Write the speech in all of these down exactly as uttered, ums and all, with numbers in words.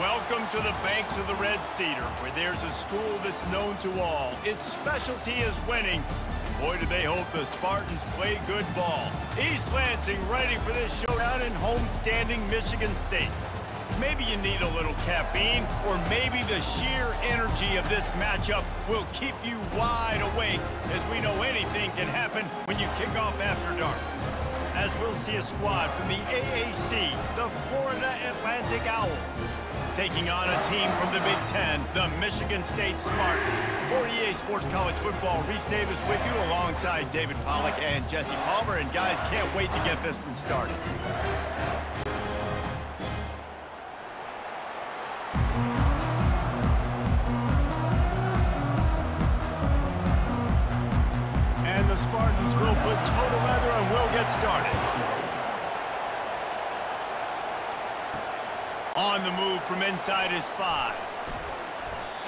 Welcome to the banks of the Red Cedar, where there's a school that's known to all. Its specialty is winning. Boy, do they hope the Spartans play good ball. East Lansing ready for this showdown in homestanding Michigan State. Maybe you need a little caffeine, or maybe the sheer energy of this matchup will keep you wide awake, as we know anything can happen when you kick off after dark. As we'll see a squad from the A A C, the Florida Atlantic Owls, taking on a team from the Big Ten, the Michigan State Spartans. For E A Sports College Football, Reese Davis with you alongside David Pollock and Jesse Palmer. And guys, can't wait to get this one started. And the Spartans will put total leather and we'll get started. On the move from inside is five.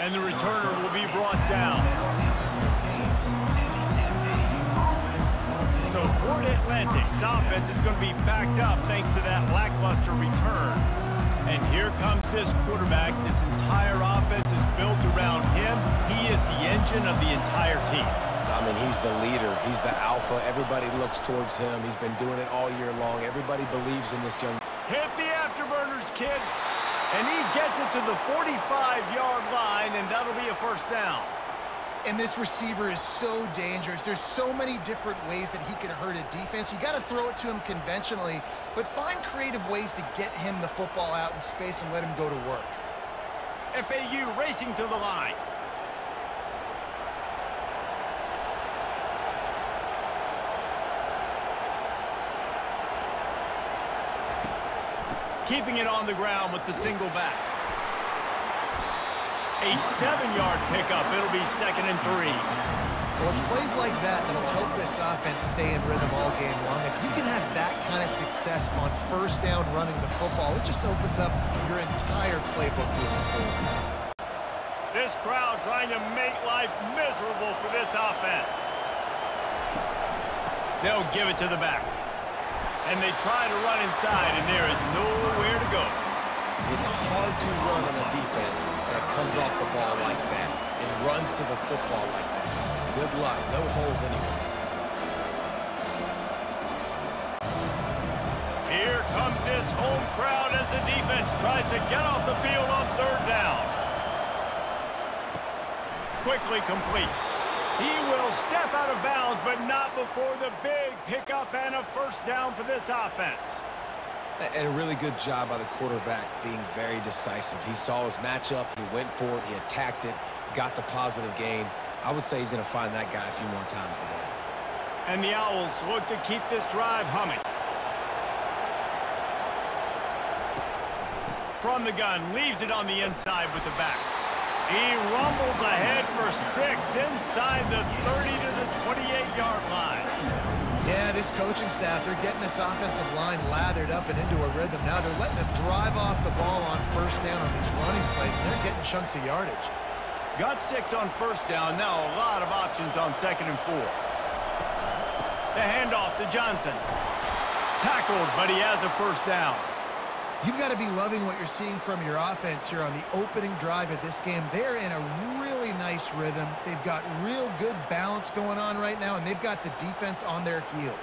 And the returner will be brought down. So Florida Atlantic's offense is going to be backed up thanks to that lackluster return. And here comes this quarterback. This entire offense is built around him. He is the engine of the entire team. I mean, he's the leader. He's the alpha. Everybody looks towards him. He's been doing it all year long. Everybody believes in this young man. Hit the afterburners, kid. And he gets it to the forty-five yard line, and that'll be a first down. And this receiver is so dangerous. There's so many different ways that he can hurt a defense. You got to throw it to him conventionally, but find creative ways to get him the football out in space and let him go to work. F A U racing to the line. Keeping it on the ground with the single back. A seven yard pickup. It'll be second and three. Well, it's plays like that that'll help this offense stay in rhythm all game long. If you can have that kind of success on first down running the football, it just opens up your entire playbook moving forward. This crowd trying to make life miserable for this offense. They'll give it to the back. And they try to run inside, and there is nowhere to go. It's hard to run on a defense that comes off the ball like that and runs to the football like that. Good luck. No holes anywhere. Here comes this home crowd as the defense tries to get off the field on third down. Quickly complete. He will step out of bounds, but not before the big pickup and a first down for this offense. And a really good job by the quarterback being very decisive. He saw his matchup, he went for it, he attacked it, got the positive gain. I would say he's going to find that guy a few more times today. And the Owls look to keep this drive humming. From the gun, leaves it on the inside with the back. He rumbles ahead for six inside the thirty to the twenty-eight yard line. Yeah, this coaching staff, they're getting this offensive line lathered up and into a rhythm. Now they're letting them drive off the ball on first down on these running plays, and they're getting chunks of yardage. Got six on first down. Now a lot of options on second and four. The handoff to Johnson. Tackled, but he has a first down. You've got to be loving what you're seeing from your offense here on the opening drive of this game. They're in a really nice rhythm. They've got real good balance going on right now, and they've got the defense on their heels.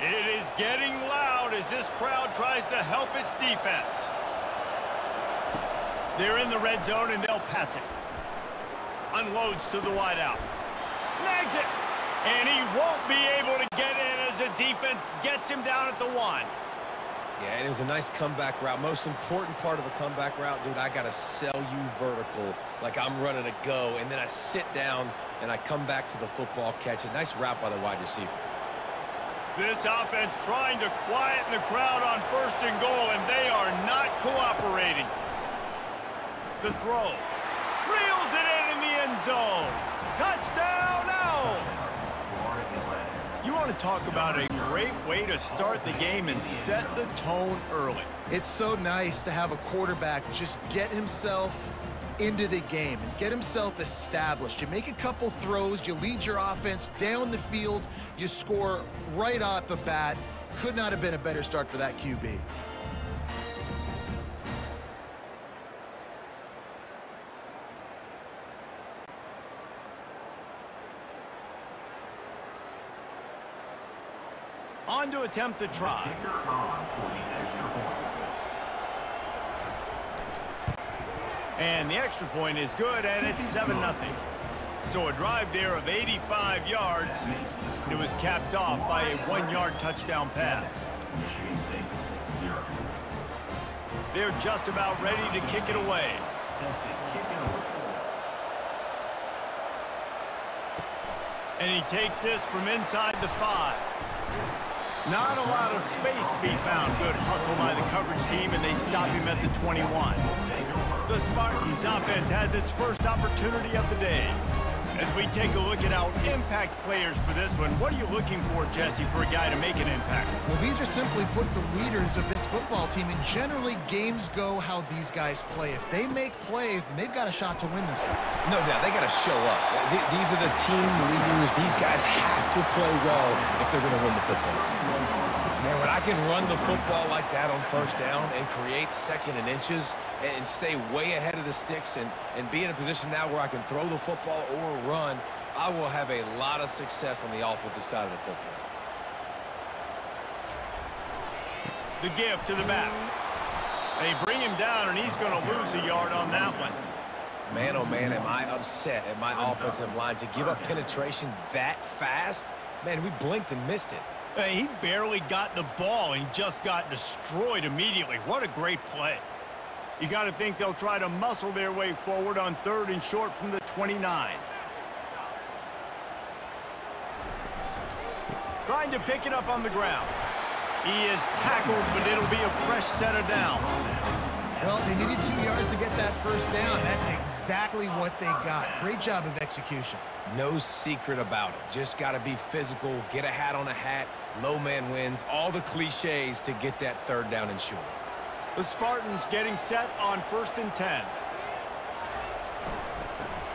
It is getting loud as this crowd tries to help its defense. They're in the red zone, and they'll pass it. Unloads to the wideout. Snags it. And he won't be able to get in as the defense gets him down at the one. Yeah, and it was a nice comeback route. Most important part of a comeback route, dude, I got to sell you vertical like I'm running a go, and then I sit down and I come back to the football catch. A nice route by the wide receiver. This offense trying to quiet the crowd on first and goal, and they are not cooperating. The throw. Reels it in in the end zone. Touchdown, Owls! You want to talk about a great way to start the game and set the tone early. It's so nice to have a quarterback just get himself into the game and get himself established. You make a couple throws, you lead your offense down the field, you score right off the bat. Could not have been a better start for that Q B. on to attempt the try. And the extra point is good, and it's seven nothing. So a drive there of eighty-five yards. It was capped off by a one-yard touchdown pass. They're just about ready to kick it away. And he takes this from inside the five. Not a lot of space to be found. Good hustle by the coverage team, and they stop him at the twenty-one. The Spartans offense has its first opportunity of the day. As we take a look at our impact players for this one, what are you looking for, Jesse, for a guy to make an impact? Well, these are simply put the leaders of this football team, and generally games go how these guys play. If they make plays, then they've got a shot to win this one. No doubt, they got to show up. These are the team leaders. These guys have to play well if they're going to win the football. Man, when I can run the football like that on first down and create second and inches, and stay way ahead of the sticks and, and be in a position now where I can throw the football or run, I will have a lot of success on the offensive side of the football. The gift to the back. They bring him down, and he's going to lose a yard on that one. Man, oh, man, am I upset at my offensive line to give up penetration that fast? Man, we blinked and missed it. Hey, he barely got the ball and just got destroyed immediately. What a great play. You got to think they'll try to muscle their way forward on third and short from the twenty-nine. Trying to pick it up on the ground. He is tackled, but it'll be a fresh set of downs. Well, they needed two yards to get that first down. That's exactly what they got. Great job of execution. No secret about it. Just got to be physical, get a hat on a hat, low man wins, all the cliches to get that third down and short. The Spartans getting set on first and ten.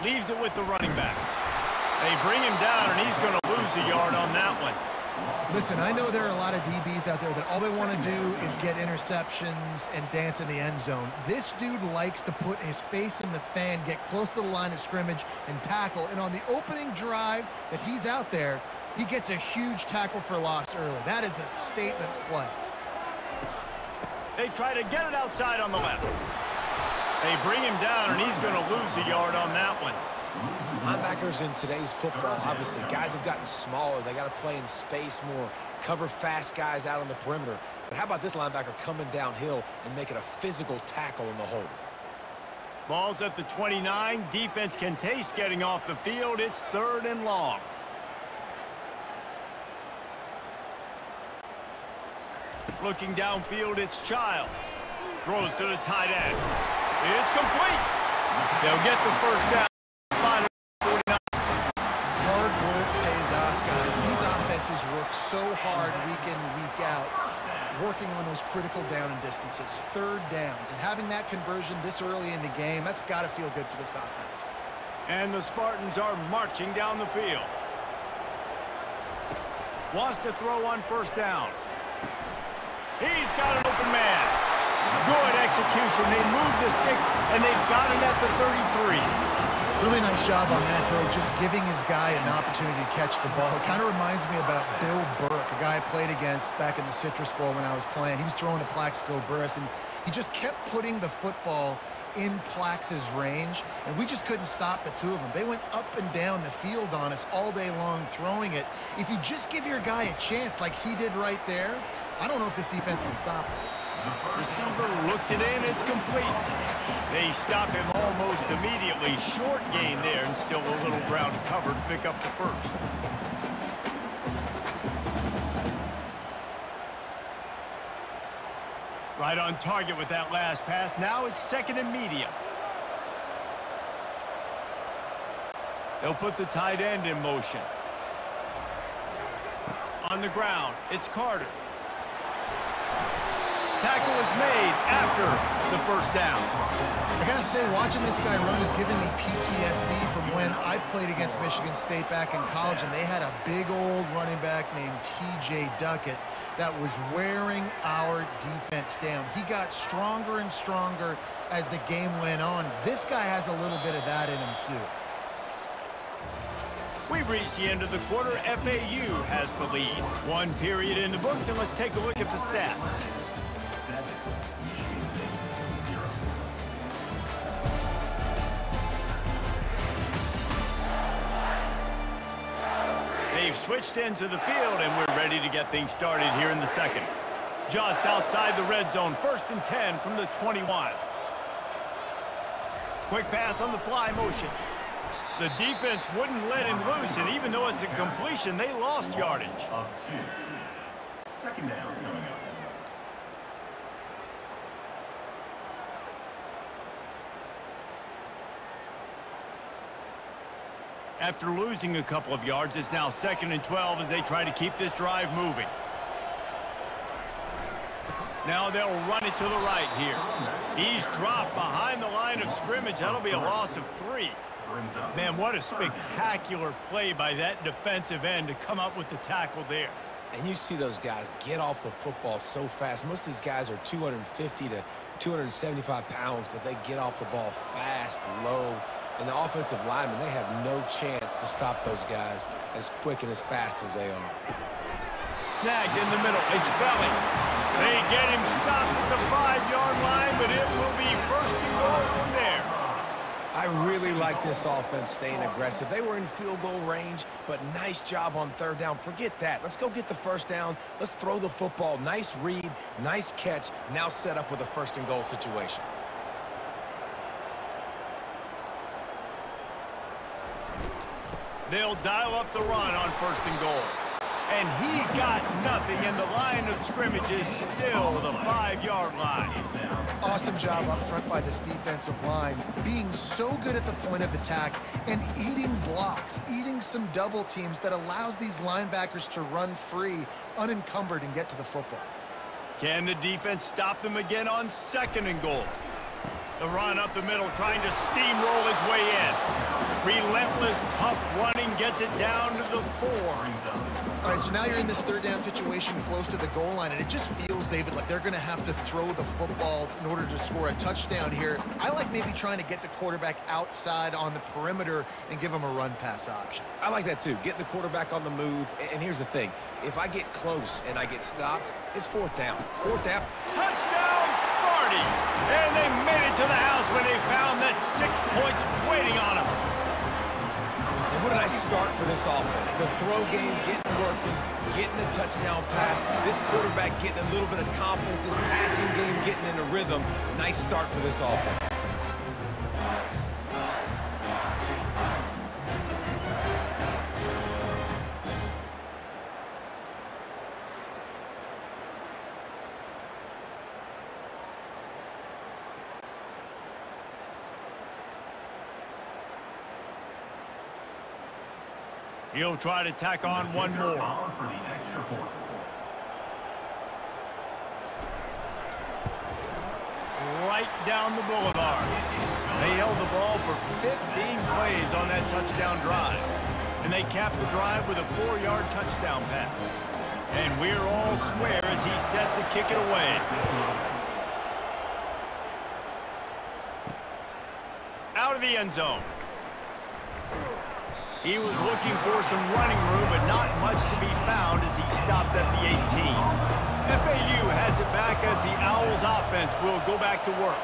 Leaves it with the running back. They bring him down, and he's going to lose a yard on that one. Listen, I know there are a lot of D Bs out there that all they want to do is get interceptions and dance in the end zone. This dude likes to put his face in the fan, get close to the line of scrimmage, and tackle. And on the opening drive that he's out there, he gets a huge tackle for loss early. That is a statement play. They try to get it outside on the left. They bring him down, and he's going to lose a yard on that one. Linebackers in today's football, obviously, guys have gotten smaller. They got to play in space more, cover fast guys out on the perimeter. But how about this linebacker coming downhill and making a physical tackle in the hole? Ball's at the twenty-nine. Defense can taste getting off the field. It's third and long. Looking downfield, it's Childs. Throws to the tight end. It's complete. They'll get the first down. Hard work pays off, guys. These offenses work so hard week in, week out, working on those critical down and distances, third downs. And having that conversion this early in the game, that's got to feel good for this offense. And the Spartans are marching down the field. Wants to throw on first down. He's got an open man. Good execution. They moved the sticks, and they've got him at the thirty-three. Really nice job on that throw, just giving his guy an opportunity to catch the ball. It kind of reminds me about Bill Burke, a guy I played against back in the Citrus Bowl when I was playing. He was throwing to Plaxico Burress, and he just kept putting the football in Plax's range, and we just couldn't stop the two of them. They went up and down the field on us all day long throwing it. If you just give your guy a chance like he did right there, I don't know if this defense can stop it. Receiver looks it in. It's complete. They stop him almost immediately. Short gain there, and still a little ground covered. Pick up the first. Right on target with that last pass. Now it's second and medium. They'll put the tight end in motion. On the ground, it's Carter. Tackle was made after the first down. I gotta say, watching this guy run is giving me P T S D from when I played against Michigan State back in college, and they had a big old running back named T J Duckett that was wearing our defense down. He got stronger and stronger as the game went on. This guy has a little bit of that in him, too. We've reached the end of the quarter. F A U has the lead. One period in the books, and let's take a look at the stats. They've switched ends of the field, and we're ready to get things started here in the second. Just outside the red zone, first and ten from the twenty-one. Quick pass on the fly motion. The defense wouldn't let him loose, and even though it's a completion, they lost yardage. Second down coming up. After losing a couple of yards, it's now second and twelve as they try to keep this drive moving. Now they'll run it to the right here. He's dropped behind the line of scrimmage. That'll be a loss of three. Man, what a spectacular play by that defensive end to come up with the tackle there. And you see those guys get off the football so fast. Most of these guys are two hundred fifty to two hundred seventy-five pounds, but they get off the ball fast, low. And the offensive linemen, they have no chance to stop those guys as quick and as fast as they are. Snagged in the middle. It's Belly. They get him stopped at the five-yard line, but it will be first and goal from there. I really like this offense staying aggressive. They were in field goal range, but nice job on third down. Forget that. Let's go get the first down. Let's throw the football. Nice read, nice catch. Now set up with a first and goal situation. They'll dial up the run on first and goal. And he got nothing, and the line of scrimmage is still the five-yard line. Awesome job up front by this defensive line, being so good at the point of attack and eating blocks, eating some double teams that allows these linebackers to run free, unencumbered, and get to the football. Can the defense stop them again on second and goal? The run up the middle, trying to steamroll his way in. Relentless, tough running gets it down to the four. All right, so now you're in this third down situation close to the goal line, and it just feels, David, like they're going to have to throw the football in order to score a touchdown here. I like maybe trying to get the quarterback outside on the perimeter and give him a run-pass option. I like that, too. Get the quarterback on the move, and here's the thing. If I get close and I get stopped, it's fourth down. Fourth down. Touchdown, Sparty! And they made it to the house when they found that six points waiting on them. And what a nice start for this offense. The throw game getting working, getting the touchdown pass. This quarterback getting a little bit of confidence. This passing game getting in a rhythm. Nice start for this offense. He'll try to tack on one more. For the extra point. Right down the boulevard. They held the ball for fifteen plays on that touchdown drive. And they capped the drive with a four-yard touchdown pass. And we're all square as he's set to kick it away. Out of the end zone. He was looking for some running room, but not much to be found as he stopped at the eighteen. F A U has it back as the Owls offense will go back to work.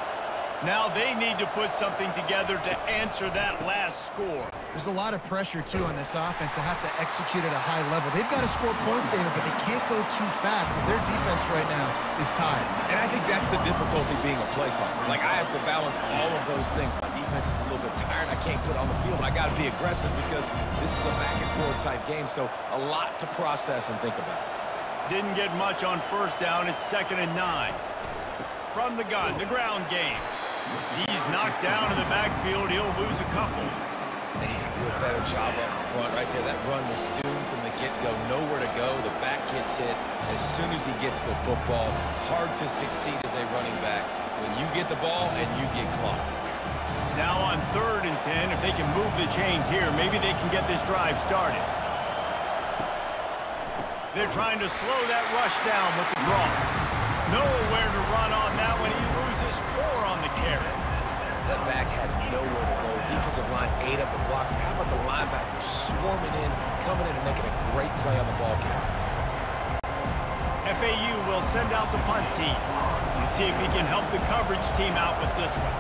Now they need to put something together to answer that last score. There's a lot of pressure, too, on this offense to have to execute at a high level. They've got to score points, David, but they can't go too fast because their defense right now is tied. And I think that's the difficulty being a play caller. Like, I have to balance all of those things. My defense is a little bit tired. I can't put on the field. I got to be aggressive because this is a back-and-forth type game, so a lot to process and think about. Didn't get much on first down. It's second and nine. From the gun, the ground game. He's knocked down in the backfield. He'll lose a couple. And he's doing a better job up front right there. That run was doomed from the get-go. Nowhere to go. The back gets hit. As soon as he gets the football, hard to succeed as a running back. When you get the ball and you get clocked. Now on third and ten, if they can move the chains here, maybe they can get this drive started. They're trying to slow that rush down with the draw. Nowhere to run on that one. He loses four on the carry. that back had nowhere to go. Defensive line ate up the blocks. But how about the linebackers swarming in, coming in and making a great play on the ball carrier? F A U will send out the punt team and see if he can help the coverage team out with this one.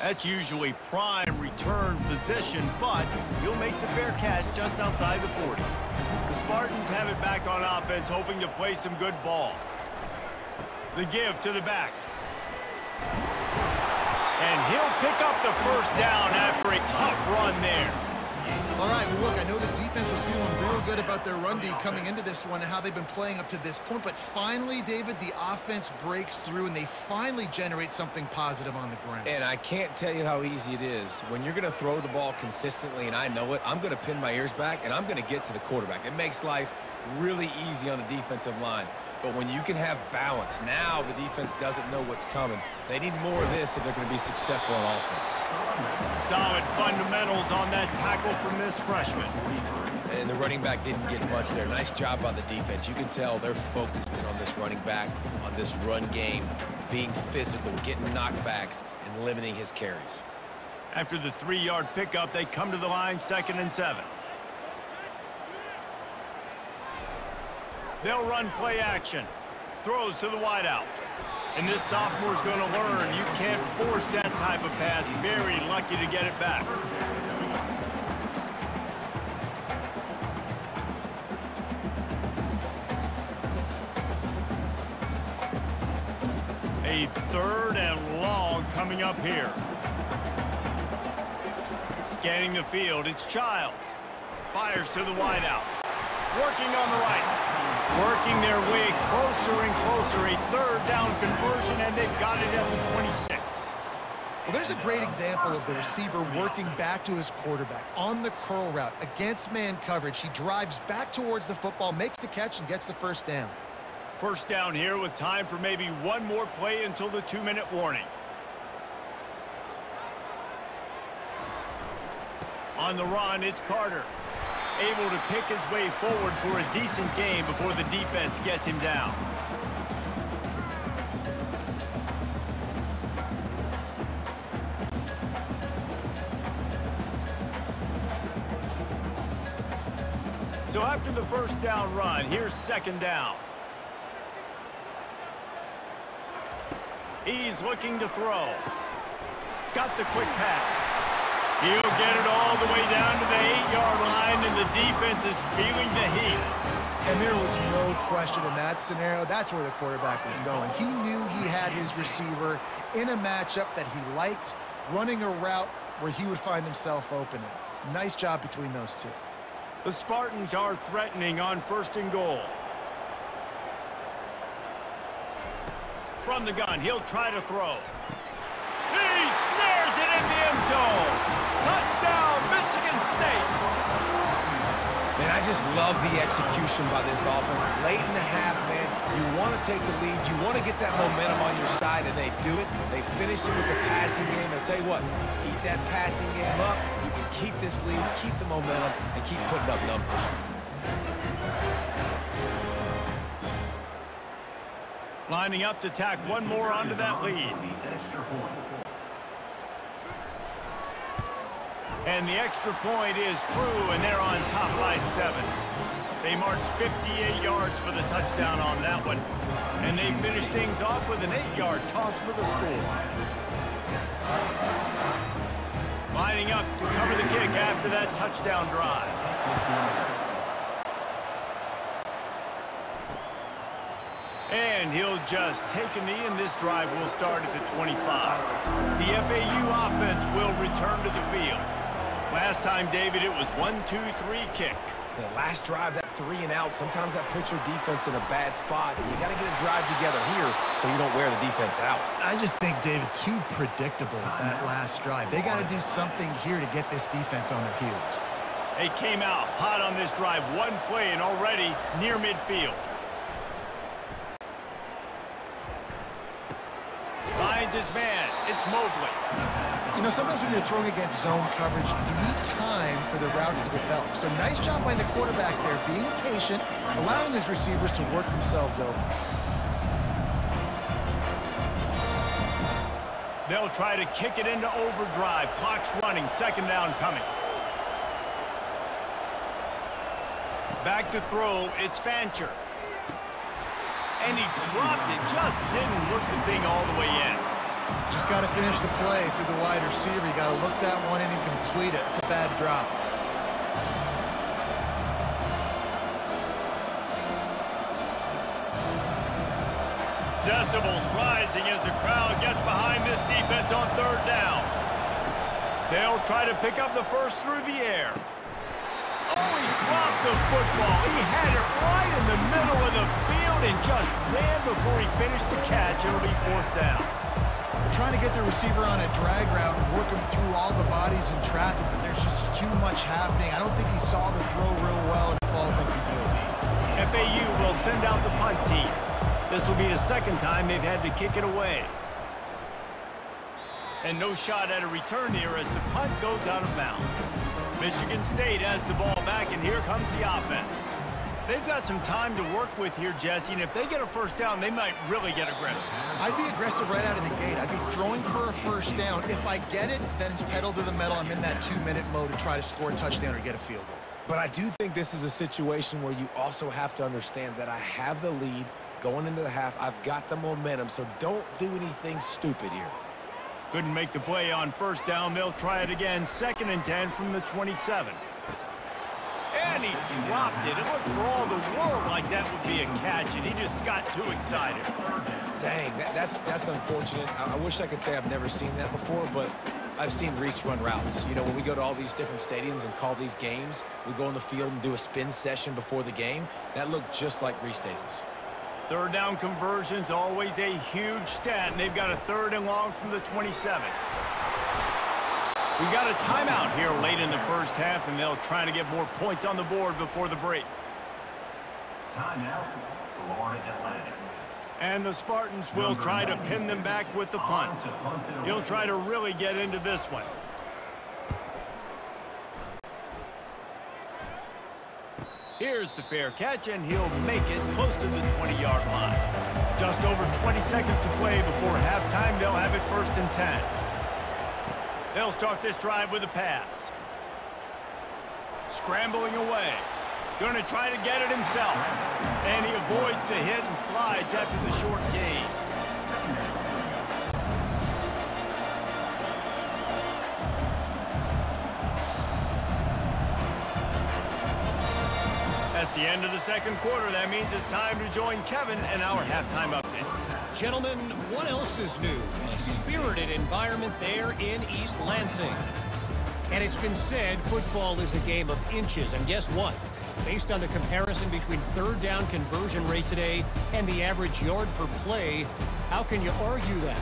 That's usually prime return position, but he'll make the fair catch just outside the forty. The Spartans have it back on offense, hoping to play some good ball. The give to the back. And he'll pick up the first down after a tough run there. All right, well, look, I know the defense was feeling real good about their run D coming into this one and how they've been playing up to this point, but finally, David, the offense breaks through and they finally generate something positive on the ground. And I can't tell you how easy it is. When you're going to throw the ball consistently, and I know it, I'm going to pin my ears back and I'm going to get to the quarterback. It makes life really easy on the defensive line. But when you can have balance, now the defense doesn't know what's coming. They need more of this if they're going to be successful on offense. Solid fundamentals on that tackle from this freshman. And the running back didn't get much there. Nice job on the defense. You can tell they're focused in on this running back, on this run game, being physical, getting knockbacks, and limiting his carries. After the three-yard pickup, they come to the line second and seven. They'll run play action. Throws to the wideout. And this sophomore's going to learn you can't force that type of pass. Very lucky to get it back. A third and long coming up here. Scanning the field, it's Childs. Fires to the wideout. Working on the right. Working their way closer and closer. A third down conversion, and they've got it at the twenty-six. Well, there's a great example of the receiver working back to his quarterback on the curl route against man coverage. He drives back towards the football, makes the catch, and gets the first down. First down here with time for maybe one more play until the two-minute warning. On the run, it's Carter. Able to pick his way forward for a decent game before the defense gets him down. So after the first down run, here's second down. He's looking to throw. Got the quick pass. He'll get it all the way down to the eight-yard line, and the defense is feeling the heat. And there was no question in that scenario. That's where the quarterback was going. He knew he had his receiver in a matchup that he liked, running a route where he would find himself open. Nice job between those two. The Spartans are threatening on first and goal. From the gun, he'll try to throw. He snares it in the end zone. Touchdown, Michigan State. Man, I just love the execution by this offense. Late in the half, man, you want to take the lead. You want to get that momentum on your side, and they do it. They finish it with the passing game. And I'll tell you what, keep that passing game up. You can keep this lead, keep the momentum, and keep putting up numbers. Lining up to tack one more onto that lead. And the extra point is true, and they're on top by seven. They marched fifty-eight yards for the touchdown on that one. And they finished things off with an eight-yard toss for the score. Lining up to cover the kick after that touchdown drive. And he'll just take a knee, and this drive will start at the twenty-five. The F A U offense will return to the field. Last time, David, it was one two three kick. The last drive, that three and out, sometimes that puts your defense in a bad spot, and you got to get a drive together here so you don't wear the defense out. I just think, David, too predictable that last drive. They got to do something here to get this defense on their heels. They came out hot on this drive, one play and already near midfield. Finds his man. It's Mobley. You know, sometimes when you're throwing against zone coverage, you need time for the routes to develop. So nice job by the quarterback there, being patient, allowing his receivers to work themselves over. They'll try to kick it into overdrive. Clock's running. Second down coming. Back to throw. It's Fancher. And he dropped it. Just didn't look the thing all the way in. Just got to finish the play through the wide receiver. You got to look that one in and complete it. It's a bad drop. Decibels rising as the crowd gets behind this defense on third down. They'll try to pick up the first through the air. Oh, he dropped the football. He had it right in the middle of the field and just ran before he finished the catch. It'll be fourth down. They're trying to get the receiver on a drag route and work him through all the bodies in traffic, but there's just too much happening. I don't think he saw the throw real well and it falls incomplete. F A U will send out the punt team. This will be the second time they've had to kick it away. And no shot at a return here as the punt goes out of bounds. Michigan State has the ball back, and here comes the offense. They've got some time to work with here, Jesse, and if they get a first down, they might really get aggressive. I'd be aggressive right out of the gate. I'd be throwing for a first down. If I get it, then it's pedal to the metal. I'm in that two-minute mode to try to score a touchdown or get a field goal. But I do think this is a situation where you also have to understand that I have the lead going into the half. I've got the momentum, so don't do anything stupid here. Couldn't make the play on first down. They'll try it again. Second and ten from the twenty-seven. And he dropped it. It looked for all the world like that would be a catch, and he just got too excited. Dang, that, that's that's unfortunate. I, I wish I could say I've never seen that before, but I've seen Reese run routes. You know, when we go to all these different stadiums and call these games, we go on the field and do a spin session before the game. That looked just like Reese Davis. Third down conversions, always a huge stat, and they've got a third and long from the twenty-seven. We got a timeout here late in the first half, and they'll try to get more points on the board before the break. Timeout, Florida Atlantic. And the Spartans will try to pin them back with the punt. He'll try to really get into this one. Here's the fair catch, and he'll make it close to the twenty-yard line. Just over twenty seconds to play before halftime. They'll have it first and ten. They'll start this drive with a pass. Scrambling away. Going to try to get it himself. And he avoids the hit and slides after the short gain. The end of the second quarter. That means it's time to join Kevin in our halftime update. Gentlemen, what else is new? A spirited environment there in East Lansing. And it's been said football is a game of inches, and guess what? Based on the comparison between third down conversion rate today and the average yard per play, how can you argue that?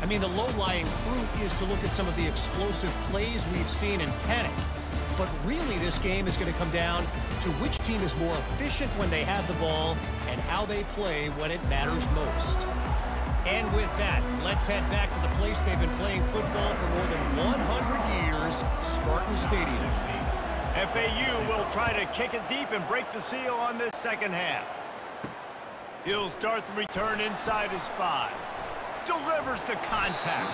I mean, the low-lying fruit is to look at some of the explosive plays we've seen and panic. But really, this game is going to come down to which team is more efficient when they have the ball and how they play when it matters most. And with that, let's head back to the place they've been playing football for more than one hundred years, Spartan Stadium. F A U will try to kick it deep and break the seal on this second half. He'll start the return inside his five. Delivers the contact.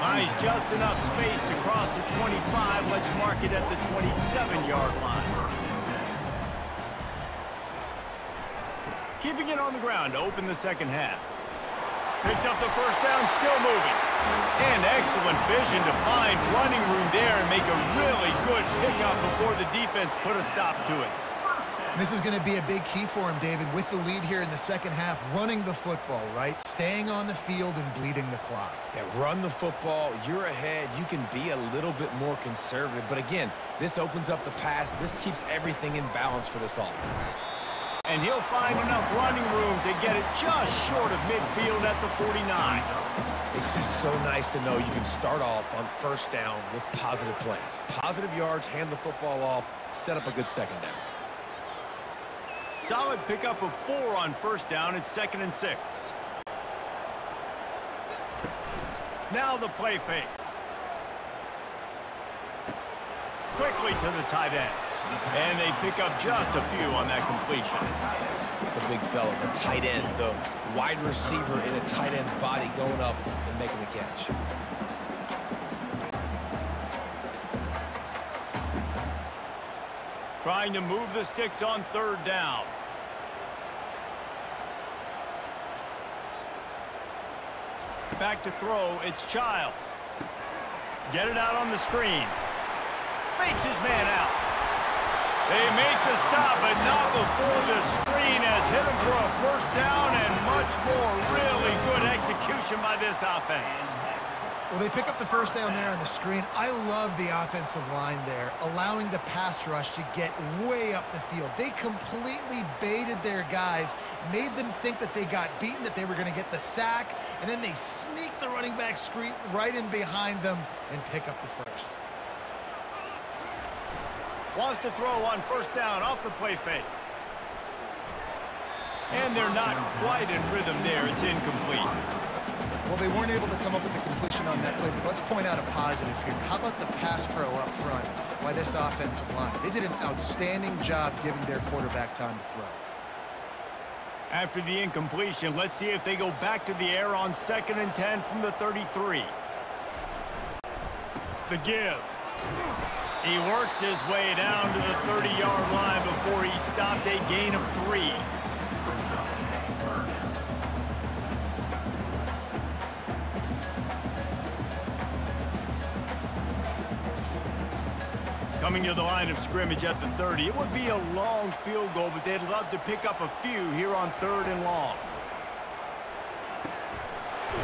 Finds just enough space to cross the twenty-five. Let's mark it at the twenty-seven-yard line. Keeping it on the ground to open the second half. Picks up the first down, still moving. And excellent vision to find running room there and make a really good pickup before the defense put a stop to it. This is going to be a big key for him, David, with the lead here in the second half, running the football, right? Staying on the field and bleeding the clock. Yeah, run the football. You're ahead. You can be a little bit more conservative. But again, this opens up the pass. This keeps everything in balance for this offense. And he'll find enough running room to get it just short of midfield at the forty-nine. It's just so nice to know you can start off on first down with positive plays. Positive yards, hand the football off, set up a good second down. Solid pickup of four on first down. It's second and six. Now the play fake. Quickly to the tight end. And they pick up just a few on that completion. The big fella, the tight end, the wide receiver in a tight end's body going up and making the catch. trying to move the sticks on third down. Back to throw, it's Childs. Get it out on the screen. Fakes his man out. They make the stop, but not before the screen has hit him for a first down and much more. Really good execution by this offense. Well, they pick up the first down there on the screen. I love the offensive line there, allowing the pass rush to get way up the field. They completely baited their guys, made them think that they got beaten, that they were going to get the sack, and then they sneak the running back screen right in behind them and pick up the first. Wants to throw on first down off the play fake. And they're not quite in rhythm there. It's incomplete. Well, they weren't able to come up with the completion on that play, but let's point out a positive here. How about the pass pro up front by this offensive line? They did an outstanding job giving their quarterback time to throw. After the incompletion, let's see if they go back to the air on second and ten from the thirty-three. The give. He works his way down to the thirty-yard line before he stopped a gain of three. Coming to the line of scrimmage at the thirty. It would be a long field goal, but they'd love to pick up a few here on third and long.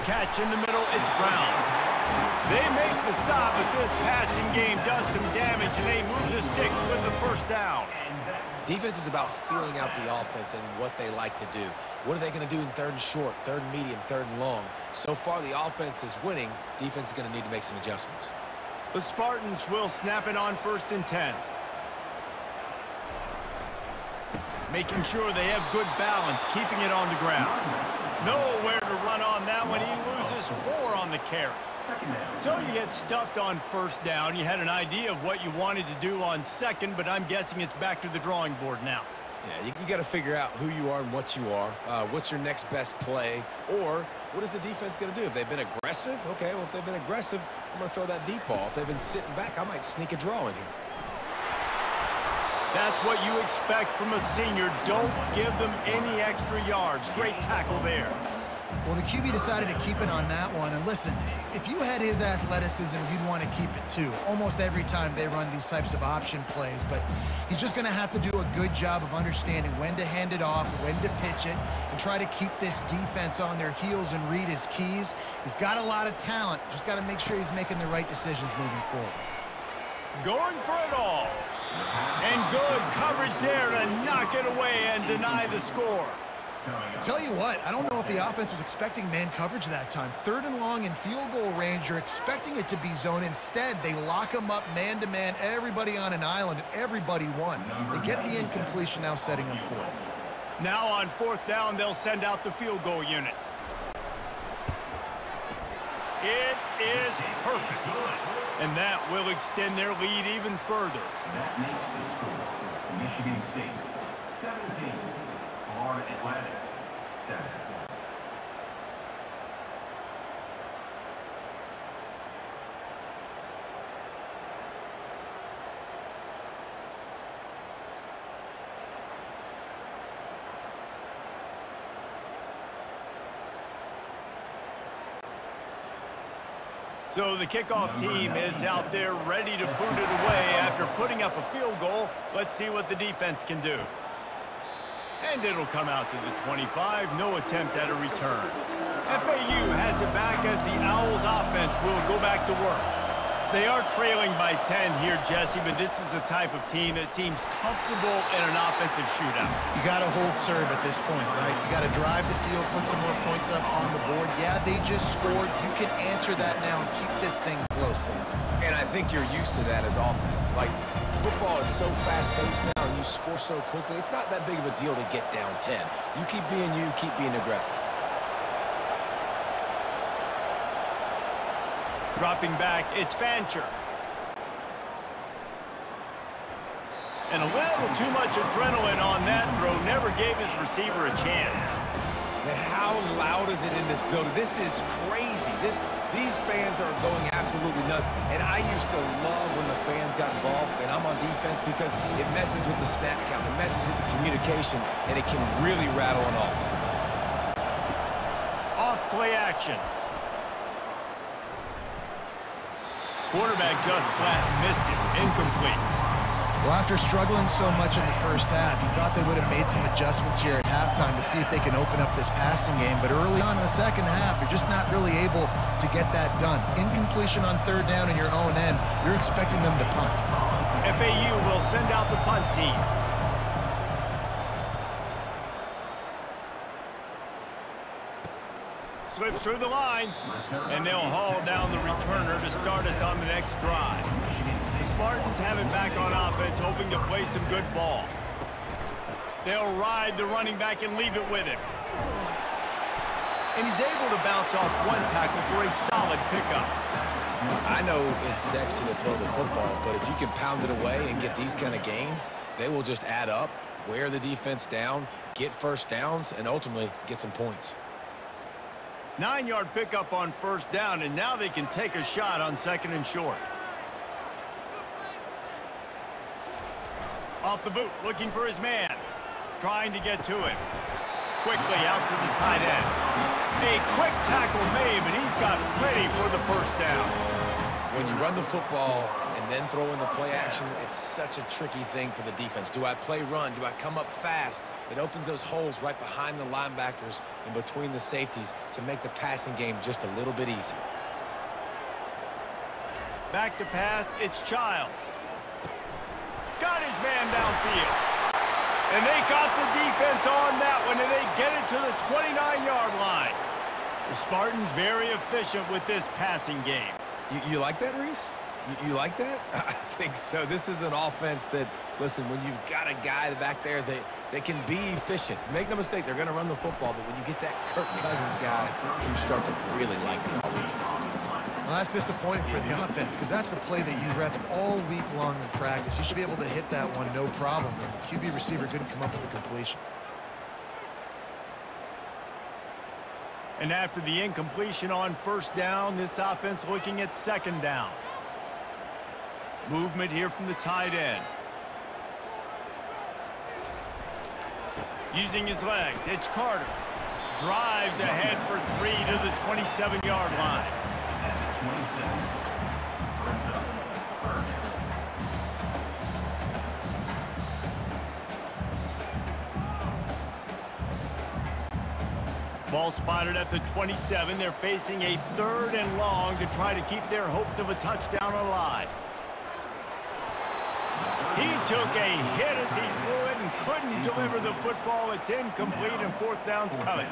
Catch in the middle, it's Brown. They make the stop, but this passing game does some damage, and they move the sticks with the first down. Defense is about feeling out the offense and what they like to do. What are they going to do in third and short, third and medium, third and long? So far, the offense is winning. Defense is going to need to make some adjustments. The Spartans will snap it on first and ten. Making sure they have good balance, keeping it on the ground. Nowhere to run on that one. He loses four on the carry. So you get stuffed on first down. You had an idea of what you wanted to do on second, but I'm guessing it's back to the drawing board now. Yeah, you, you got to figure out who you are and what you are. Uh, what's your next best play? Or what is the defense going to do? If they've been aggressive, okay, well, if they've been aggressive, I'm going to throw that deep ball. If they've been sitting back, I might sneak a draw in here. That's what you expect from a senior. Don't give them any extra yards. Great tackle there. Well, the Q B decided to keep it on that one. And listen, if you had his athleticism, you'd want to keep it too. Almost every time they run these types of option plays. But he's just going to have to do a good job of understanding when to hand it off, when to pitch it, and try to keep this defense on their heels and read his keys. He's got a lot of talent. Just got to make sure he's making the right decisions moving forward. Going for it all. And good coverage there to knock it away and deny the score. I tell you what, I don't know if the offense was expecting man coverage that time. Third and long in field goal range, you're expecting it to be zone. Instead, they lock them up man-to-man, everybody on an island, everybody won. They get the incompletion now, setting them fourth. Now on fourth down, they'll send out the field goal unit. It is perfect. And that will extend their lead even further. That makes the score for Michigan State seventeen. Atlantic, seven. So the kickoff team is out there ready to boot it away after putting up a field goal. Let's see what the defense can do. And it'll come out to the twenty-five. No attempt at a return. F A U has it back as the Owls offense will go back to work. They are trailing by ten here, Jesse, but this is a type of team that seems comfortable in an offensive shootout. You got to hold serve at this point, right? You got to drive the field, put some more points up on the board. Yeah, they just scored. You can answer that now and keep this thing close. And I think you're used to that as offense. Like, football is so fast-paced now. You score so quickly, it's not that big of a deal to get down ten. You keep being you, keep being aggressive. Dropping back, it's Fancher. And a little too much adrenaline on that throw. Never gave his receiver a chance. Man, how loud is it in this building? This is crazy. This, these fans are going absolutely nuts. And I used to love when the fans got involved, and I'm on defense because it messes with the snap count, it messes with the communication, and it can really rattle an offense. Off play action. Quarterback just flat missed it. Incomplete. Well, after struggling so much in the first half, you thought they would have made some adjustments here at halftime to see if they can open up this passing game. But early on in the second half, you're just not really able to get that done. Incompletion on third down in your own end, you're expecting them to punt. F A U will send out the punt team. Slips through the line, and they'll haul down the returner to start us on the next drive. The Spartans have it back on offense, hoping to play some good ball. They'll ride the running back and leave it with him. And he's able to bounce off one tackle for a solid pickup. I know it's sexy to throw the football, but if you can pound it away and get these kind of gains, they will just add up, wear the defense down, get first downs, and ultimately get some points. Nine-yard pickup on first down, and now they can take a shot on second and short. Off the boot, looking for his man. Trying to get to him. Quickly out to the tight end. A quick tackle made, but he's got plenty for the first down. When you run the football and then throw in the play action, it's such a tricky thing for the defense. Do I play run? Do I come up fast? It opens those holes right behind the linebackers and between the safeties to make the passing game just a little bit easier. Back to pass, it's Childs. Got his man downfield. And they got the defense on that one, and they get it to the twenty-nine-yard line. The Spartans very efficient with this passing game. You, you like that, Reese? You, you like that? I think so. This is an offense that, listen, when you've got a guy back there that, that can be efficient, make no mistake, they're going to run the football, but when you get that Kirk Cousins guys, you start to really like the offense. Well, that's disappointing for the offense because that's a play that you rep all week long in practice. You should be able to hit that one, no problem. The Q B receiver couldn't come up with a completion. And after the incompletion on first down, this offense looking at second down. Movement here from the tight end. Using his legs, it's Carter. Drives ahead for three to the twenty-seven-yard line. Ball spotted at the twenty-seven. They're facing a third and long to try to keep their hopes of a touchdown alive. He took a hit as he threw it and couldn't deliver the football. It's incomplete, and fourth down's coming.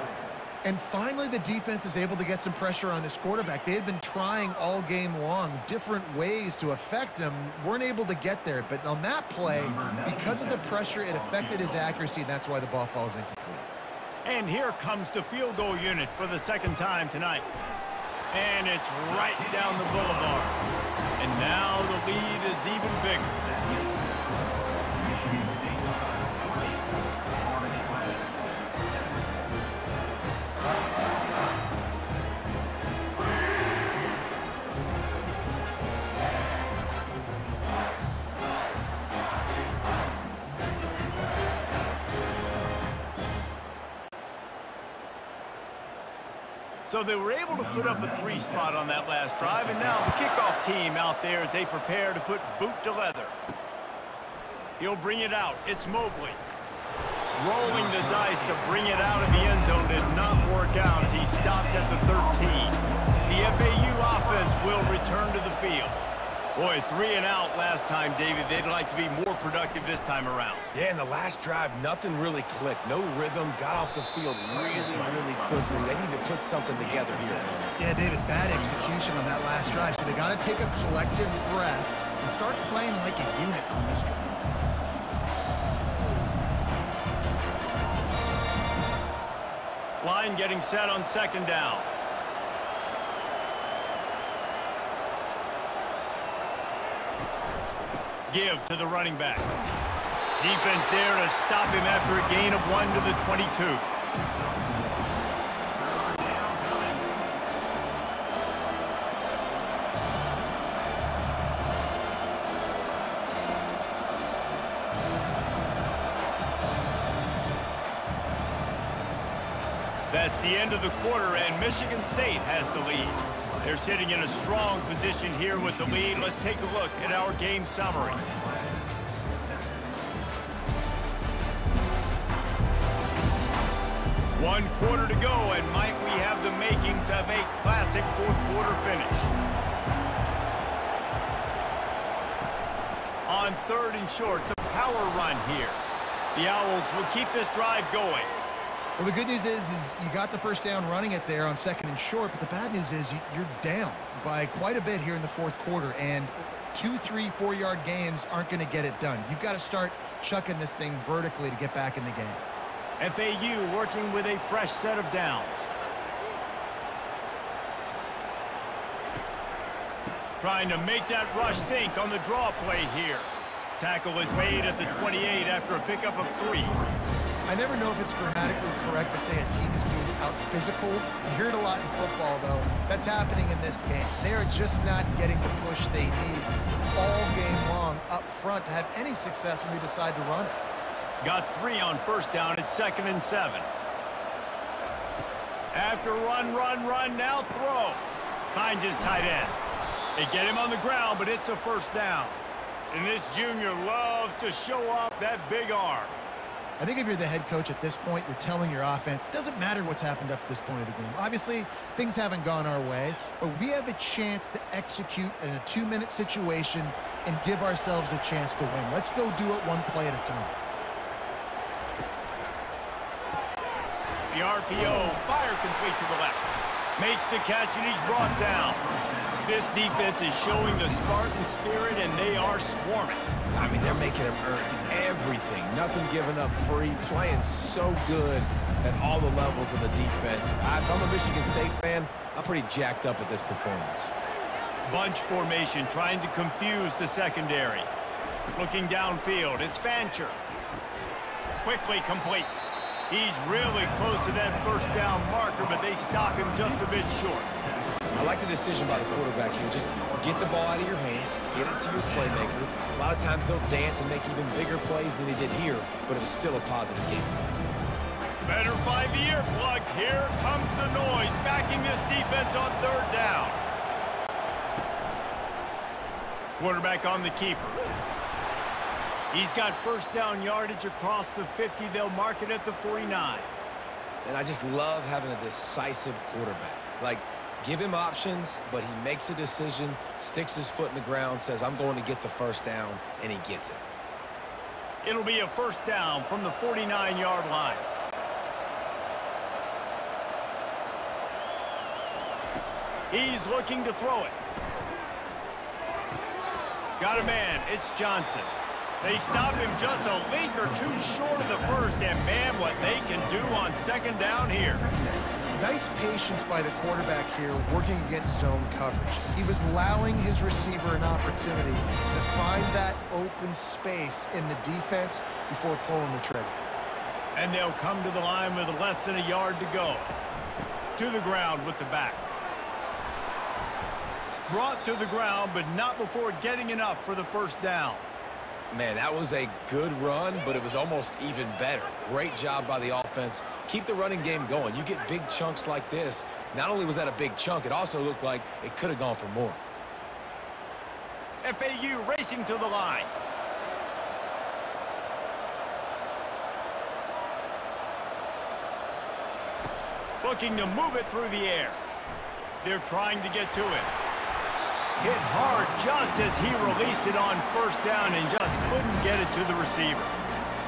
And finally, the defense is able to get some pressure on this quarterback. They had been trying all game long, different ways to affect him, weren't able to get there. But on that play, because of the pressure, it affected his accuracy, and that's why the ball falls incomplete. And here comes the field goal unit for the second time tonight. And it's right down the boulevard. And now the lead is even bigger. So they were able to put up a three spot on that last drive, and now the kickoff team out there as they prepare to put boot to leather. He'll bring it out. It's Mobley. Rolling the dice to bring it out of the end zone did not work out as he stopped at the thirteen. The F A U offense will return to the field. Boy, three and out last time, David. They'd like to be more productive this time around. Yeah, in the last drive, nothing really clicked. No rhythm, got off the field really, really quickly. They need to put something together here. Yeah, David, bad execution on that last drive. So they got to take a collective breath and start playing like a unit on this one. Line getting set on second down. Give to the running back. Defense there to stop him after a gain of one to the twenty-two. That's the end of the quarter, and Michigan State has the lead. They're sitting in a strong position here with the lead. Let's take a look at our game summary. One quarter to go, and Mike, we have the makings of a classic fourth quarter finish. On third and short, the power run here. The Owls will keep this drive going. Well, the good news is, is you got the first down running it there on second and short, but the bad news is you're down by quite a bit here in the fourth quarter, and two, three, four-yard gains aren't going to get it done. You've got to start chucking this thing vertically to get back in the game. F A U working with a fresh set of downs. Trying to make that rush think on the draw play here. Tackle is made at the twenty-eight after a pickup of three. I never know if it's grammatically correct to say a team is being out physical. You hear it a lot in football, though. That's happening in this game. They are just not getting the push they need all game long up front to have any success when they decide to run it. Got three on first down at second and seven. After run, run, run, now throw. Finds his tight end. They get him on the ground, but it's a first down. And this junior loves to show off that big arm. I think if you're the head coach at this point, you're telling your offense, it doesn't matter what's happened up to this point of the game. Obviously, things haven't gone our way, but we have a chance to execute in a two-minute situation and give ourselves a chance to win. Let's go do it one play at a time. The R P O, fire complete to the left. Makes the catch, and he's brought down. This defense is showing the Spartan spirit, and they are swarming. I mean, they're making them earn everything. Nothing given up free, playing so good at all the levels of the defense. I, if I'm a Michigan State fan, I'm pretty jacked up at this performance. Bunch formation, trying to confuse the secondary. Looking downfield, it's Fancher. Quickly complete. He's really close to that first down marker, but they stop him just a bit short. I like the decision by the quarterback here. Just get the ball out of your hands, get it to your playmaker. A lot of times they'll dance and make even bigger plays than he did here, but it was still a positive game. Better find the ear plugged. Here comes the noise, backing this defense on third down. Quarterback on the keeper. He's got first down yardage across the fifty. They'll mark it at the forty-nine. And I just love having a decisive quarterback. Like, give him options, but he makes a decision, sticks his foot in the ground, says, I'm going to get the first down, and he gets it. It'll be a first down from the forty-nine-yard line. He's looking to throw it. Got a man. It's Johnson. They stop him just a link or two short of the first, and man, what they can do on second down here. Nice patience by the quarterback here, working against zone coverage. He was allowing his receiver an opportunity to find that open space in the defense before pulling the trigger. And they'll come to the line with less than a yard to go. To the ground with the back. Brought to the ground, but not before getting enough for the first down. Man, that was a good run, but it was almost even better. Great job by the offense. Keep the running game going. You get big chunks like this. Not only was that a big chunk, it also looked like it could have gone for more. F A U racing to the line. Looking to move it through the air. They're trying to get to it. Hit hard just as he released it on first down and just couldn't get it to the receiver.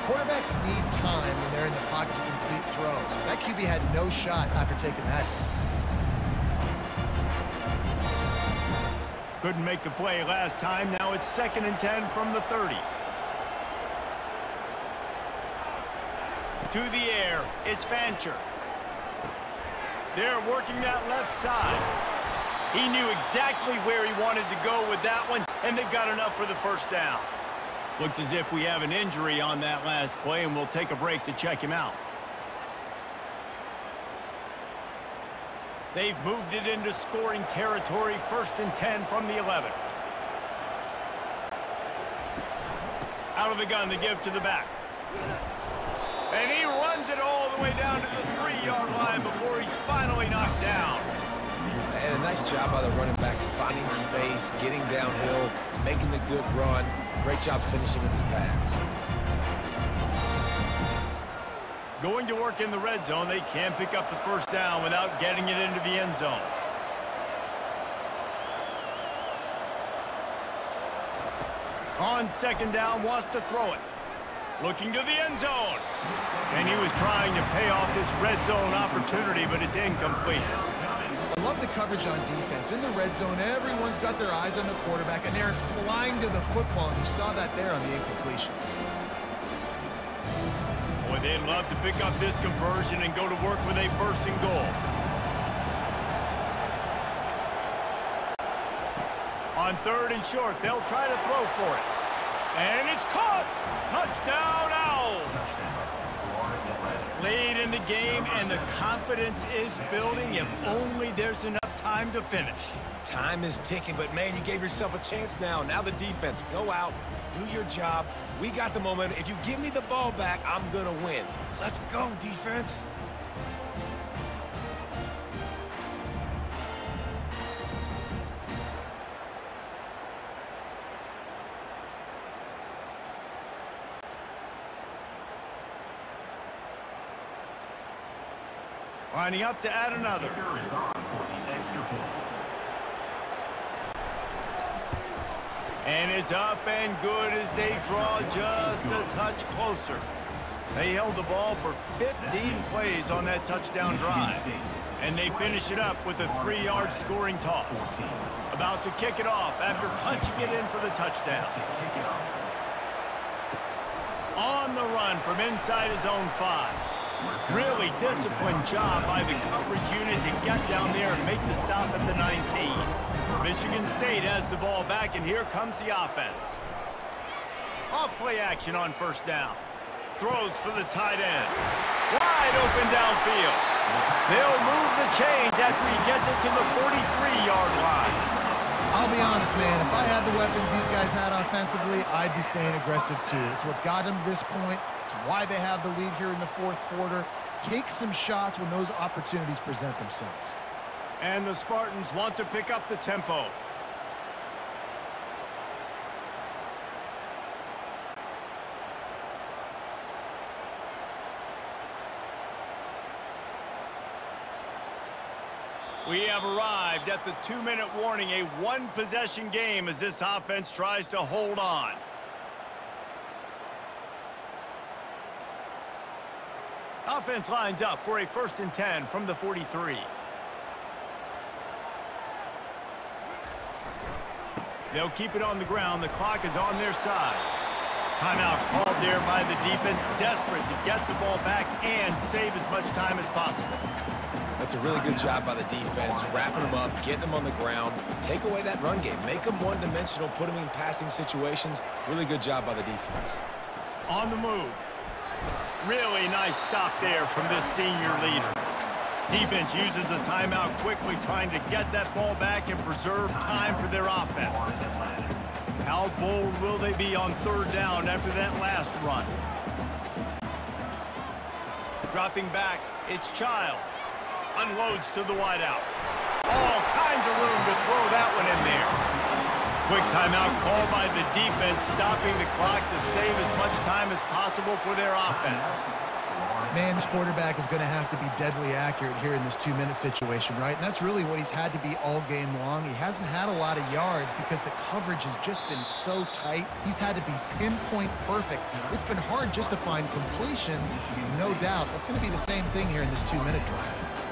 Quarterbacks need time when they're in the pocket to complete throws. That Q B had no shot after taking that. Couldn't make the play last time. Now it's second and ten from the thirty. To the air, it's Fancher. They're working that left side. He knew exactly where he wanted to go with that one, and they've got enough for the first down. Looks as if we have an injury on that last play, and we'll take a break to check him out. They've moved it into scoring territory, first and ten from the eleven. Out of the gun to give to the back. And he runs it all the way down to the three-yard line before he's finally knocked down. And a nice job by the running back, finding space, getting downhill, making the good run. Great job finishing with his pads. Going to work in the red zone, they can't pick up the first down without getting it into the end zone. On second down, wants to throw it. Looking to the end zone. And he was trying to pay off this red zone opportunity, but it's incomplete. I love the coverage on defense. In the red zone, everyone's got their eyes on the quarterback, and they're flying to the football. And you saw that there on the incompletion. Boy, they'd love to pick up this conversion and go to work with a first and goal. On third and short, they'll try to throw for it. And it's caught. Touchdown, Owls. Late in the game, and the confidence is building if only there's enough time to finish. Time is ticking, but, man, you gave yourself a chance now. Now the defense, go out, do your job. We got the momentum. If you give me the ball back, I'm going to win. Let's go, defense. Lining up to add another. And it's up and good as they draw just a touch closer. They held the ball for fifteen plays on that touchdown drive. And they finish it up with a three-yard scoring toss. About to kick it off after punching it in for the touchdown. On the run from inside his own five. Really disciplined job by the coverage unit to get down there and make the stop at the nineteen. Michigan State has the ball back, and here comes the offense. Off play action on first down. Throws for the tight end. Wide open downfield. They'll move the chains after he gets it to the forty-three-yard line. I'll be honest, man. If I had the weapons these guys had offensively, I'd be staying aggressive, too. It's what got him to this point. It's why they have the lead here in the fourth quarter. Take some shots when those opportunities present themselves. And the Spartans want to pick up the tempo. We have arrived at the two-minute warning, a one-possession game as this offense tries to hold on. Offense lines up for a first and ten from the forty-three. They'll keep it on the ground. The clock is on their side. Timeout called there by the defense, desperate to get the ball back and save as much time as possible. That's a really good job by the defense, wrapping them up, getting them on the ground, take away that run game, make them one-dimensional, put them in passing situations. Really good job by the defense. On the move. Really nice stop there from this senior leader. Defense uses a timeout quickly, trying to get that ball back and preserve time for their offense. How bold will they be on third down after that last run? Dropping back, it's Childs. Unloads to the wideout. All kinds of room to throw that one in there. Quick timeout call by the defense, stopping the clock to save as much time as possible for their offense. Man's quarterback is going to have to be deadly accurate here in this two-minute situation, right? And that's really what he's had to be all game long. He hasn't had a lot of yards because the coverage has just been so tight. He's had to be pinpoint perfect. It's been hard just to find completions, no doubt. That's going to be the same thing here in this two-minute drive.